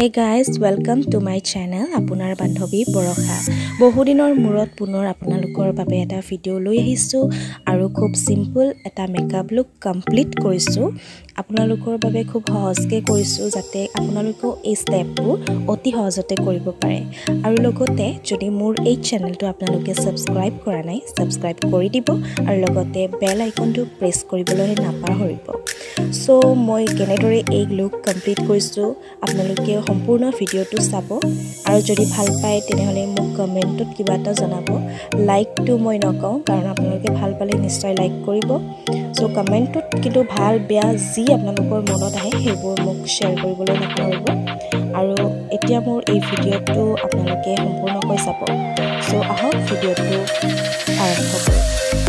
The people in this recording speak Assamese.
Hey guys welcome to my channel अपुनार बान्धवी बरशा। बहुदिनर मूरत पुनर आपनालोकर बारे एटा भिडिओ লৈ আহিছো আৰু খুব সিম্পল एटा मेकअप लुक कमप्लीट কৰিছো आपनालोकर बारे खूब सहजके কৰিছো যাতে आपनालोকে এই স্টেপটো অতি সহজতে কৰিব পাৰে। আৰু লগতে যদি মোৰ এই চেনেলটো আপোনালোকে সাবস্ক্ৰাইব কৰা নাই সাবস্ক্ৰাইব কৰি দিব আৰু লগতে বেল আইকনটো প্ৰেছ কৰিবলৈ নাপাহৰিব। সো মই কেনেদৰে এই লুক কমপ্লিট কৰিছো আপোনালোকে সম্পূৰ্ণ ভিডিঅটো চাব আৰু যদি ভাল পায় তেনেহলে মোক কমেন্টত কিবা এটা জনাব। লাইক টু মই নকওঁ কাৰণ আপোনালোকে ভাল পালে নিশ্চয় লাইক কৰিব। সো কমেন্টত কিন্তু ভাল বেয়া যি আপোনালোকৰ মনত আহে সেইবোৰ মোক শেয়াৰ কৰিবলৈ নাপাহৰিব। আৰু এতিয়া মোৰ এই ভিডিঅটো আপোনালোকে সম্পূৰ্ণকৈ চাব। সো আহক ভিডিঅটো আৰম্ভ কৰোঁ।